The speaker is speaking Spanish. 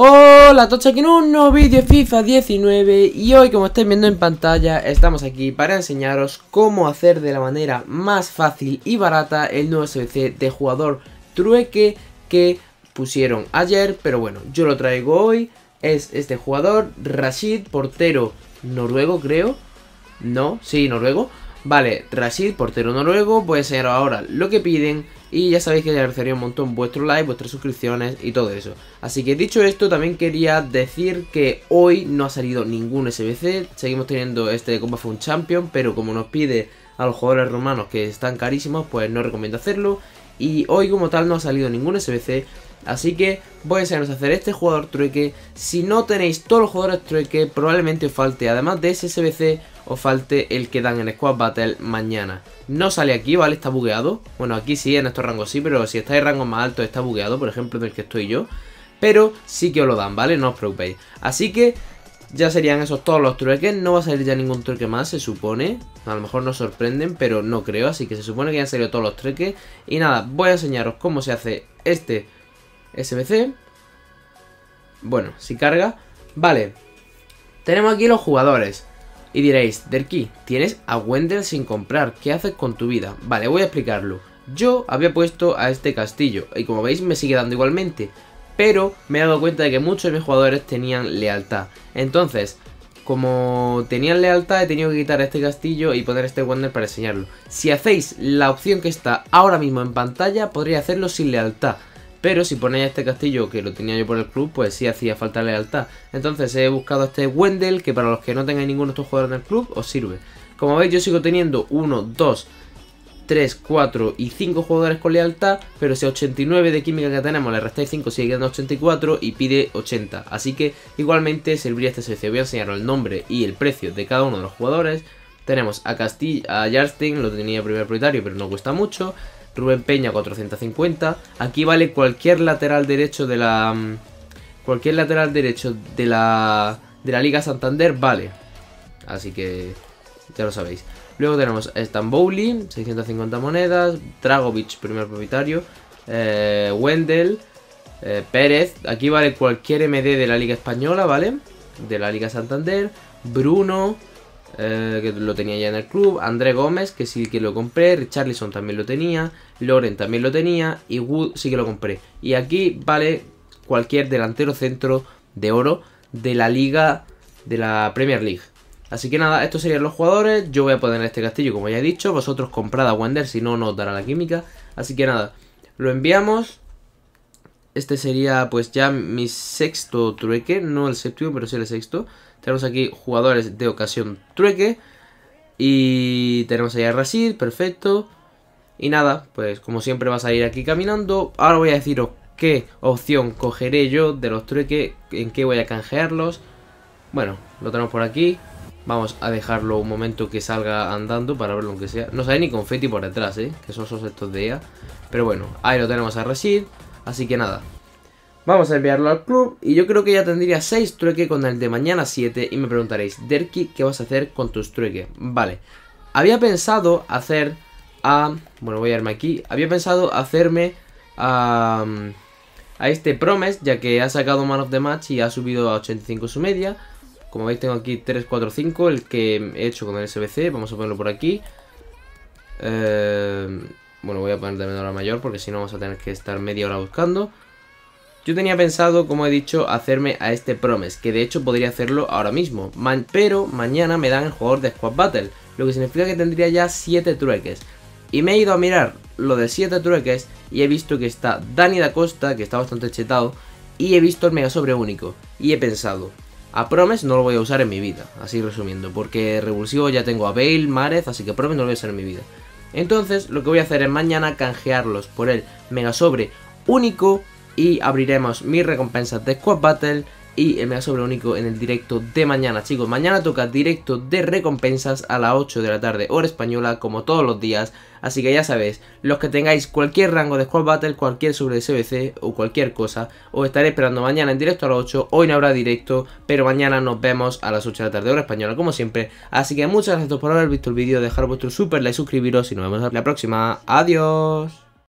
Hola todos, aquí en un nuevo vídeo FIFA 19 y hoy, como estáis viendo en pantalla, estamos aquí para enseñaros cómo hacer de la manera más fácil y barata el nuevo SBC de jugador trueque que pusieron ayer, pero bueno, yo lo traigo hoy. Es este jugador, Rashid, portero noruego, creo. No, sí, noruego. Vale, Rashid, portero noruego. Voy a enseñaros ahora lo que piden. Y ya sabéis que les agradecería un montón vuestro like, vuestras suscripciones y todo eso. Así que dicho esto, también quería decir que hoy no ha salido ningún SBC. Seguimos teniendo este Combat Fun Champion, pero como nos pide a los jugadores romanos que están carísimos, pues no recomiendo hacerlo. Y hoy como tal no ha salido ningún SBC. Así que voy a enseñaros a hacer este jugador trueque. Si no tenéis todos los jugadores trueque, probablemente os falte, además de ese SBC, os falte el que dan en Squad Battle mañana. No sale aquí, ¿vale? Está bugueado. Bueno, aquí sí, en estos rangos sí, pero si estáis en rangos más altos está bugueado, por ejemplo, del que estoy yo. Pero sí que os lo dan, ¿vale? No os preocupéis. Así que ya serían esos todos los trueques. No va a salir ya ningún trueque más, se supone. A lo mejor nos sorprenden, pero no creo. Así que se supone que ya han salido todos los trueques. Y nada, voy a enseñaros cómo se hace este SBC. Bueno, si carga. Vale, tenemos aquí los jugadores. Y diréis, Derki, tienes a Wendell sin comprar, ¿qué haces con tu vida? Vale, voy a explicarlo. Yo había puesto a este Castillo y como veis me sigue dando igualmente, pero me he dado cuenta de que muchos de mis jugadores tenían lealtad. Entonces, como tenían lealtad, he tenido que quitar a este Castillo y poner a este Wendell para enseñarlo. Si hacéis la opción que está ahora mismo en pantalla, podría hacerlo sin lealtad. Pero si ponéis este Castillo, que lo tenía yo por el club, pues sí hacía falta lealtad. Entonces he buscado a este Wendell, que para los que no tengáis ninguno de estos jugadores en el club, os sirve. Como veis, yo sigo teniendo 1, 2, 3, 4 y 5 jugadores con lealtad. Pero si a 89 de química que tenemos le restáis 5, sigue quedando 84 y pide 80. Así que igualmente serviría este SBC. Voy a enseñaros el nombre y el precio de cada uno de los jugadores. Tenemos a Castillo, a Jarstein, lo tenía primer propietario, pero no cuesta mucho. Rubén Peña 450. Aquí vale cualquier lateral derecho de la de la Liga Santander, vale. Así que ya lo sabéis. Luego tenemos a Stambouli, 650 monedas. Dragovic, primer propietario. Wendell, Pérez. Aquí vale cualquier MD de la Liga Española, vale. De la Liga Santander. Bruno, que lo tenía ya en el club. André Gómez, que sí que lo compré. Richarlison también lo tenía. Loren también lo tenía. Y Wood sí que lo compré. Y aquí vale cualquier delantero centro de oro de la liga, de la Premier League. Así que nada, estos serían los jugadores. Yo voy a poner este Castillo, como ya he dicho. Vosotros comprad a Wendell, si no, no os dará la química. Así que nada, lo enviamos. Este sería pues ya mi sexto trueque, no el séptimo, pero sí el sexto. Tenemos aquí jugadores de ocasión trueque y tenemos ahí a Rashid, perfecto. Y nada, pues como siempre vas a ir aquí caminando. Ahora voy a deciros qué opción cogeré yo de los trueques, en qué voy a canjearlos. Bueno, lo tenemos por aquí. Vamos a dejarlo un momento que salga andando para verlo aunque sea. No sale ni confeti por detrás, que son esos estos de EA. Pero bueno, ahí lo tenemos a Rashid. Así que nada, vamos a enviarlo al club y yo creo que ya tendría 6 trueques con el de mañana 7. Y me preguntaréis, Derki, ¿qué vas a hacer con tus trueques? Vale, había pensado hacer a... Bueno, voy a irme aquí. Había pensado hacerme a este Promes, ya que ha sacado Man of the Match y ha subido a 85 su media. Como veis tengo aquí 3, 4, 5, el que he hecho con el SBC. Vamos a ponerlo por aquí. Bueno, voy a poner de menor a mayor porque si no vamos a tener que estar media hora buscando. Yo tenía pensado, como he dicho, hacerme a este Promes, que de hecho podría hacerlo ahora mismo. Pero mañana me dan el jugador de Squad Battle, lo que significa que tendría ya 7 trueques. Y me he ido a mirar lo de 7 trueques y he visto que está Dani da Costa, que está bastante chetado. Y he visto el Mega Sobre Único. Y he pensado, a Promes no lo voy a usar en mi vida, así resumiendo. Porque revulsivo ya tengo a Bale, Márez, así que Promes no lo voy a usar en mi vida. Entonces lo que voy a hacer es mañana canjearlos por el Mega Sobre Único y abriremos mis recompensas de Squad Battle y el Mega Sobre Único en el directo de mañana. Chicos, mañana toca directo de recompensas a las 8 de la tarde hora española, como todos los días. Así que ya sabéis, los que tengáis cualquier rango de Squad Battle, cualquier sobre SBC o cualquier cosa, os estaré esperando mañana en directo a las 8. Hoy no habrá directo, pero mañana nos vemos a las 8 de la tarde hora española, como siempre. Así que muchas gracias por haber visto el vídeo, dejar vuestro super like, suscribiros y nos vemos en la próxima. Adiós.